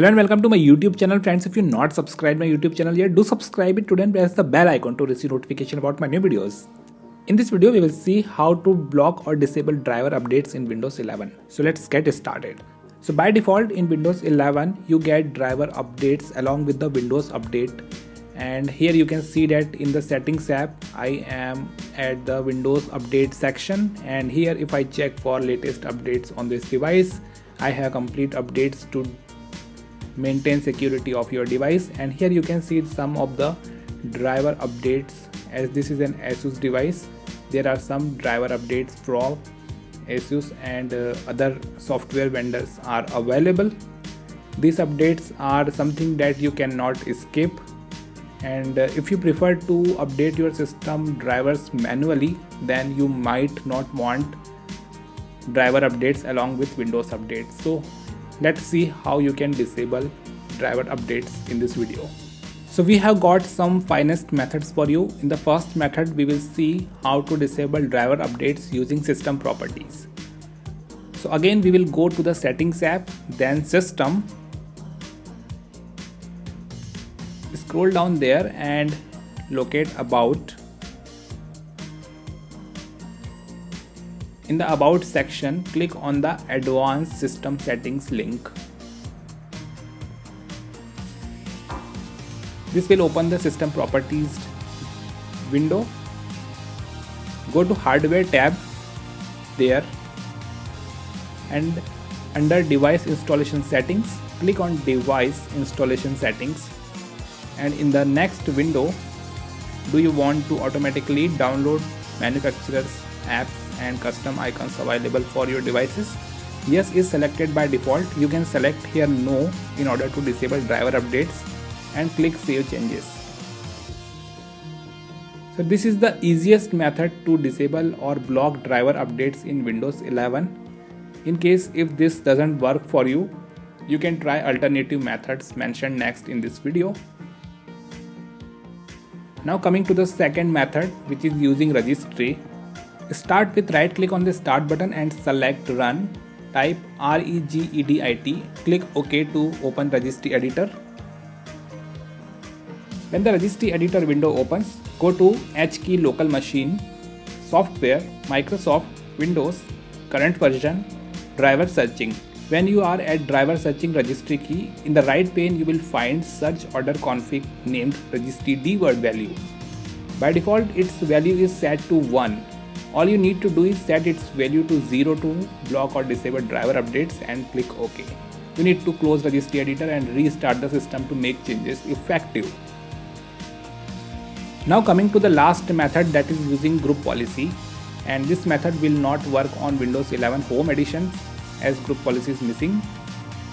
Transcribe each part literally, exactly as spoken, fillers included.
Hello and welcome to my YouTube channel, friends. If you're not subscribed to my YouTube channel yet, do subscribe it today and press the bell icon to receive notification about my new videos. In this video, we will see how to block or disable driver updates in Windows eleven. So let's get started. So by default in Windows eleven, you get driver updates along with the Windows update. And here you can see that in the settings app, I am at the Windows update section. And here if I check for latest updates on this device, I have complete updates to maintain security of your device, and here you can see some of the driver updates. As this is an ASUS device, there are some driver updates from ASUS and uh, other software vendors are available. These updates are something that you cannot escape, and uh, if you prefer to update your system drivers manually, then you might not want driver updates along with Windows updates. So let's see how you can disable driver updates in this video. So we have got some finest methods for you. In the first method, we will see how to disable driver updates using system properties. So again, we will go to the settings app, then system. Scroll down there and locate about. In the About section, click on the Advanced System Settings link. This will open the System Properties window. Go to Hardware tab there, and under Device Installation Settings, click on Device Installation Settings, and in the next window, do you want to automatically download manufacturer's apps and custom icons available for your devices? Yes is selected by default. You can select here no in order to disable driver updates and click save changes. So this is the easiest method to disable or block driver updates in Windows eleven. In case if this doesn't work for you, you can try alternative methods mentioned next in this video. Now coming to the second method, which is using registry. Start with right click on the start button and select run. Type regedit, click OK to open registry editor. When the registry editor window opens, go to H key local machine, software, Microsoft, Windows, current version, driver searching. When you are at driver searching registry key, in the right pane you will find search order config named registry dword value. By default its value is set to one. All you need to do is set its value to zero to block or disable driver updates and click OK. You need to close registry editor and restart the system to make changes effective. Now coming to the last method, that is using group policy, and this method will not work on Windows eleven Home Edition as group policy is missing.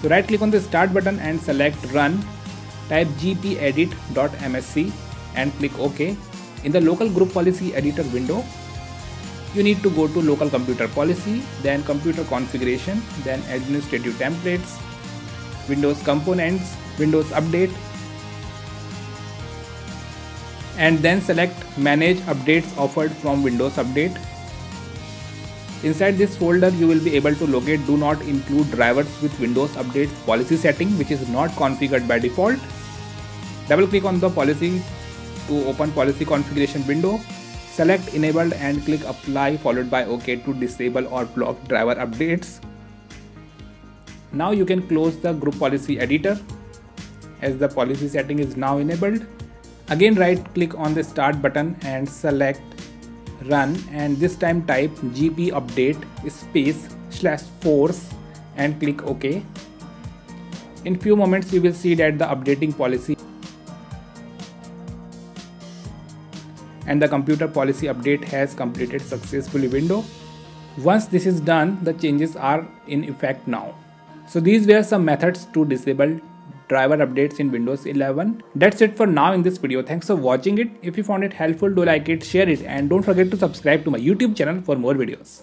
So right click on the start button and select run, type g p edit dot m s c and click OK. In the local group policy editor window, you need to go to local computer policy, then computer configuration, then administrative templates, Windows components, Windows update, and then select manage updates offered from Windows update. Inside this folder, you will be able to locate do not include drivers with Windows updates policy setting, which is not configured by default. Double click on the policy to open policy configuration window. Select enabled and click apply followed by OK to disable or block driver updates. Now you can close the group policy editor as the policy setting is now enabled. Again right click on the start button and select run, and this time type gpupdate space slash force and click OK. In few moments you will see that the updating policy and the computer policy update has completed successfully window. Once this is done, the changes are in effect now. So these were some methods to disable driver updates in Windows eleven. That's it for now in this video. Thanks for watching it. If you found it helpful, do like it, share it, and don't forget to subscribe to my YouTube channel for more videos.